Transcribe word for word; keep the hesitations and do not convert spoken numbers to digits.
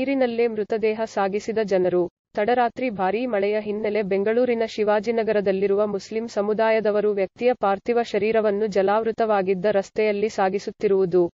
ನೀರಿನಲ್ಲೇ ಮೃತದೇಹ ಸಾಗಿಸಿದ ಜನರು. ತಡರಾತ್ರಿ ಭಾರೀ ಮಳೆಯ ಹಿನ್ನೆಲೆ ಬೆಂಗಳೂರಿನ ಶಿವಾಜಿನಗರದಲ್ಲಿರುವ ಮುಸ್ಲಿಂ ಸಮುದಾಯದವರು ವ್ಯಕ್ತಿಯ ಪಾರ್ಥಿವ ಶರೀರವನ್ನು ಜಲಾವೃತವಾಗಿದ್ದ ರಸ್ತೆಯಲ್ಲಿ ಸಾಗಿಸುತ್ತಿರುವುದು